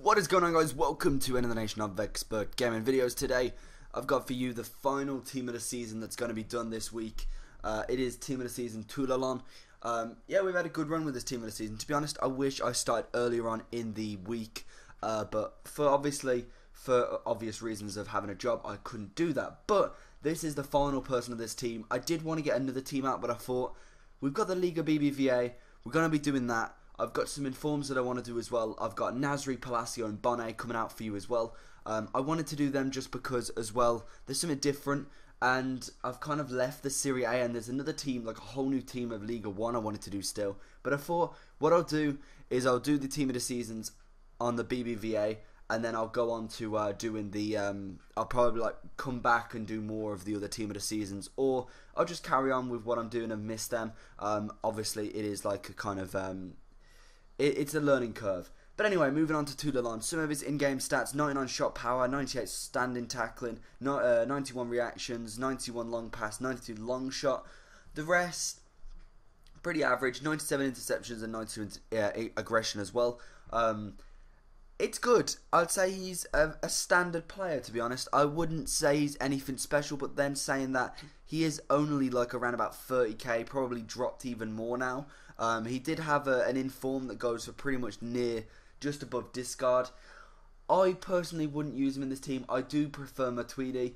What is going on, guys? Welcome to another nation of Xpert Gaming Videos. Today, I've got for you the final team of the season that's going to be done this week. It is team of the season Toulalan. Yeah, we've had a good run with this team of the season. To be honest, I wish I started earlier on in the week, but for obvious reasons of having a job, I couldn't do that. But this is the final person of this team. I did want to get another team out, but I thought we've got the Liga BBVA. We're going to be doing that. I've got some informs that I want to do as well. I've got Nazri, Palacio and Bonnet coming out for you as well. I wanted to do them just because as well, there's something different, and I've kind of left the Serie A and there's another team, like a whole new team of Liga 1 I wanted to do still. But I thought what I'll do is I'll do the team of the seasons on the BBVA, and then I'll go on to doing the, I'll probably like come back and do more of the other team of the seasons, or I'll just carry on with what I'm doing and miss them. Obviously it is like a kind of, it's a learning curve. But anyway, moving on to Toulalan. Some of his in-game stats: 99 shot power, 98 standing tackling, 91 reactions, 91 long pass, 92 long shot. The rest, pretty average. 97 interceptions and 92 aggression as well. It's good. I'd say he's a standard player, to be honest. I wouldn't say he's anything special, but then saying that, he is only like around about 30k, probably dropped even more now. He did have an inform that goes for pretty much near, just above discard. I personally wouldn't use him in this team. I do prefer Matuidi.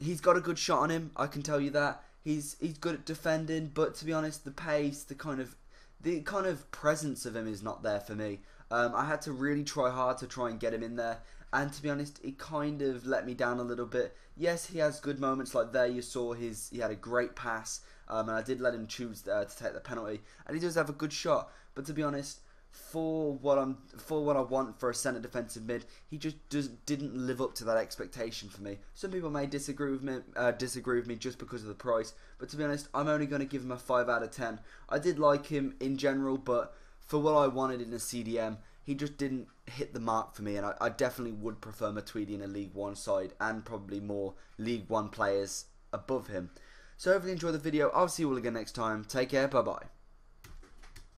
He's got a good shot on him, I can tell you that. He's good at defending, but to be honest, the pace, the kind of presence of him is not there for me. I had to really try hard to try and get him in there, and to be honest, it kind of let me down a little bit. Yes, he has good moments, like there you saw he had a great pass, and I did let him choose to take the penalty, and he does have a good shot. But to be honest, for what I want for a centre defensive mid, he just didn't live up to that expectation for me. Some people may disagree with me just because of the price, but to be honest, I'm only going to give him a 5 out of 10. I did like him in general, but for what I wanted in a CDM, he just didn't hit the mark for me, and I definitely would prefer Matuidi in a League 1 side, and probably more League 1 players above him. So hopefully you enjoyed the video. I'll see you all again next time. Take care, bye bye.